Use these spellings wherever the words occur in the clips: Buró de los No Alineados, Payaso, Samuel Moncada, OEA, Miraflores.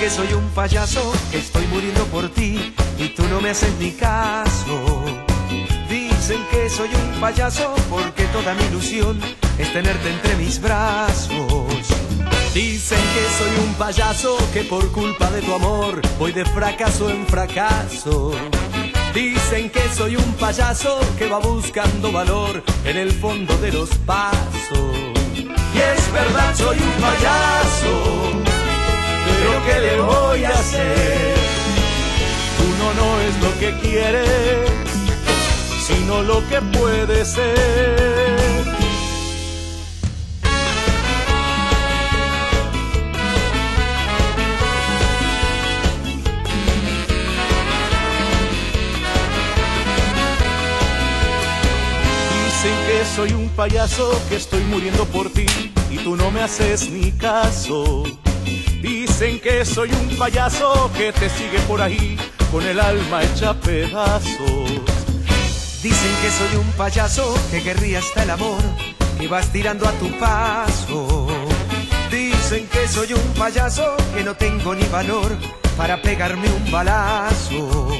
que soy un payaso, que estoy muriendo por ti y tú no me haces ni caso. Dicen que soy un payaso porque toda mi ilusión es tenerte entre mis brazos. Dicen que soy un payaso, que por culpa de tu amor voy de fracaso en fracaso. Dicen que soy un payaso que va buscando valor en el fondo de los pasos. Y es verdad, soy un payaso, pero ¿qué le voy a hacer? Uno no es lo que quiere, sino lo que puede ser. Dicen que soy un payaso, que estoy muriendo por ti y tú no me haces ni caso. Dicen que soy un payaso que te sigue por ahí con el alma hecha pedazos. Dicen que soy un payaso que querría hasta el amor que vas tirando a tu paso. Dicen que soy un payaso que no tengo ni valor para pegarme un balazo.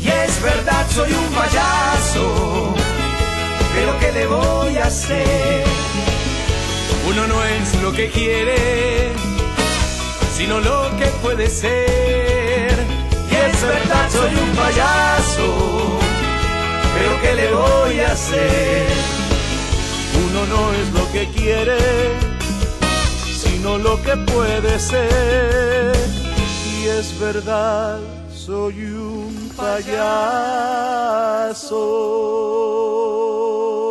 Y es verdad, soy un payaso, pero ¿qué le voy a hacer? Uno no es lo que quiere, sino lo que puede ser. Y es verdad, soy un payaso, pero ¿qué le voy a hacer? Uno no es lo que quiere, sino lo que puede ser. Y es verdad, soy un payaso.